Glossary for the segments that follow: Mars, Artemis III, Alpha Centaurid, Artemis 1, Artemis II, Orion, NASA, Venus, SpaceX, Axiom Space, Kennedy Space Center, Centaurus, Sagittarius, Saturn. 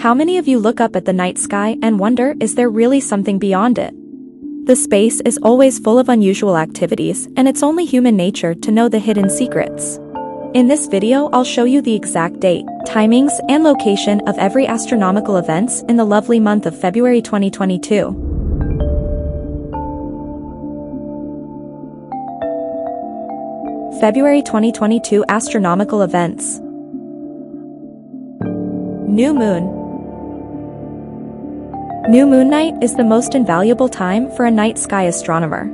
How many of you look up at the night sky and wonder, is there really something beyond it? The space is always full of unusual activities, and it's only human nature to know the hidden secrets. In this video, I'll show you the exact date, timings, and location of every astronomical events in the lovely month of February 2022. February 2022 astronomical events. New Moon. New Moon night is the most invaluable time for a night sky astronomer.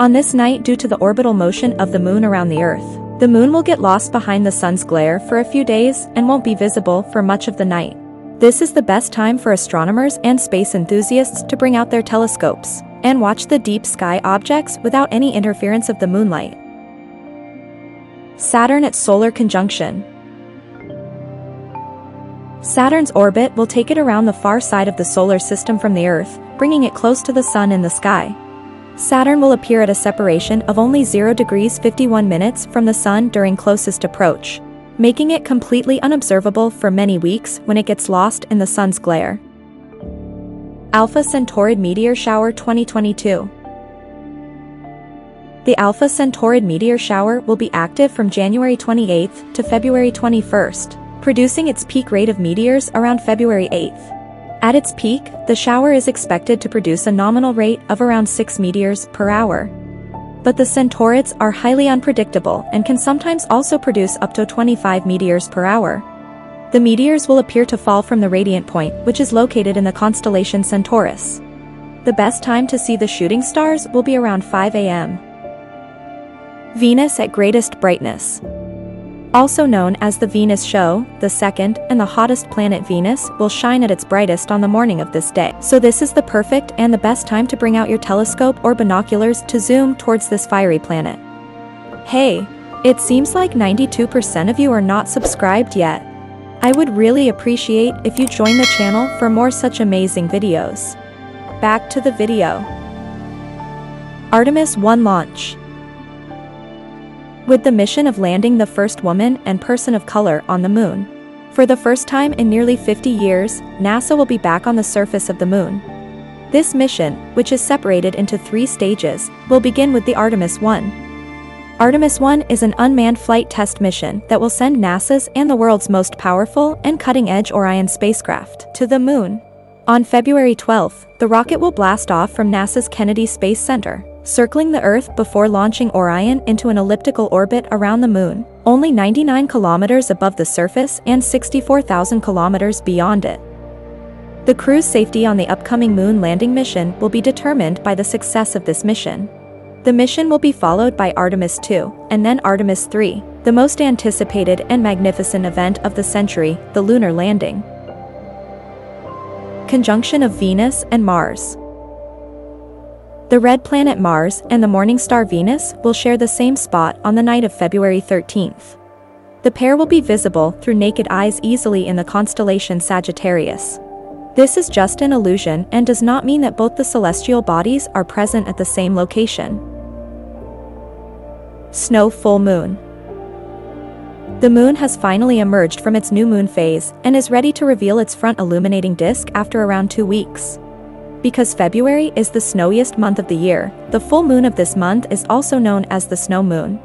On this night, due to the orbital motion of the Moon around the Earth, the Moon will get lost behind the Sun's glare for a few days and won't be visible for much of the night. This is the best time for astronomers and space enthusiasts to bring out their telescopes and watch the deep sky objects without any interference of the moonlight. Saturn at solar conjunction. Saturn's orbit will take it around the far side of the solar system from the Earth, bringing it close to the Sun in the sky. Saturn will appear at a separation of only 0°51' from the Sun during closest approach, making it completely unobservable for many weeks when it gets lost in the Sun's glare. Alpha Centaurid meteor shower 2022. The Alpha Centaurid meteor shower will be active from January 28th to February 21st, producing its peak rate of meteors around February 8th. At its peak, the shower is expected to produce a nominal rate of around 6 meteors per hour. But the Centaurids are highly unpredictable and can sometimes also produce up to 25 meteors per hour. The meteors will appear to fall from the radiant point, which is located in the constellation Centaurus. The best time to see the shooting stars will be around 5 a.m. Venus at greatest brightness. Also known as the Venus show, the second and the hottest planet Venus will shine at its brightest on the morning of this day. So this is the perfect and the best time to bring out your telescope or binoculars to zoom towards this fiery planet. Hey, it seems like 92% of you are not subscribed yet. I would really appreciate if you join the channel for more such amazing videos. Back to the video. Artemis 1 launch. With the mission of landing the first woman and person of color on the Moon. For the first time in nearly 50 years, NASA will be back on the surface of the Moon. This mission, which is separated into 3 stages, will begin with the Artemis 1. Artemis 1 is an unmanned flight test mission that will send NASA's and the world's most powerful and cutting-edge Orion spacecraft to the Moon. On February 12th, the rocket will blast off from NASA's Kennedy Space Center, circling the Earth before launching Orion into an elliptical orbit around the Moon, only 99 kilometers above the surface and 64,000 kilometers beyond it. The crew's safety on the upcoming Moon landing mission will be determined by the success of this mission. The mission will be followed by Artemis II, and then Artemis III, the most anticipated and magnificent event of the century, the lunar landing. Conjunction of Venus and Mars. The red planet Mars and the morning star Venus will share the same spot on the night of February 13th. The pair will be visible through naked eyes easily in the constellation Sagittarius. This is just an illusion and does not mean that both the celestial bodies are present at the same location. Snow full moon. The Moon has finally emerged from its new moon phase and is ready to reveal its front illuminating disk after around 2 weeks. Because February is the snowiest month of the year, the full moon of this month is also known as the snow moon.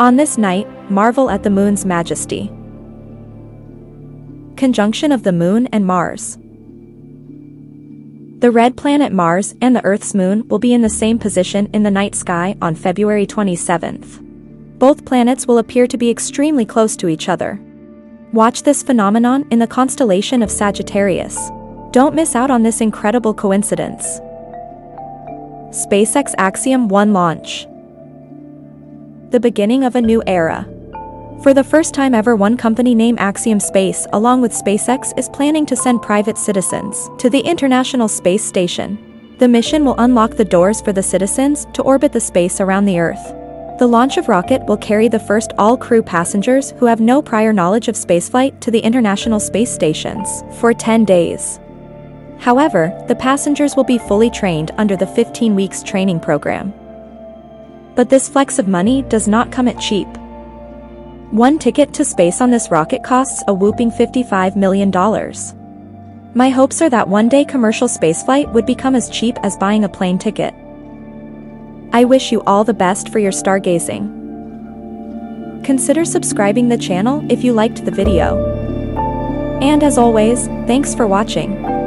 On this night, marvel at the moon's majesty. Conjunction of the Moon and Mars. The red planet Mars and the Earth's moon will be in the same position in the night sky on February 27th. Both planets will appear to be extremely close to each other. Watch this phenomenon in the constellation of Sagittarius. Don't miss out on this incredible coincidence. SpaceX Axiom 1 launch. The beginning of a new era. For the first time ever, one company named Axiom Space, along with SpaceX, is planning to send private citizens to the International Space Station. The mission will unlock the doors for the citizens to orbit the space around the Earth. The launch of rocket will carry the first all-crew passengers who have no prior knowledge of spaceflight to the International Space Stations for 10 days. However, the passengers will be fully trained under the 15 weeks training program. But this flex of money does not come at cheap. One ticket to space on this rocket costs a whopping $55 million. My hopes are that one day commercial spaceflight would become as cheap as buying a plane ticket. I wish you all the best for your stargazing. Consider subscribing the channel if you liked the video. And as always, thanks for watching.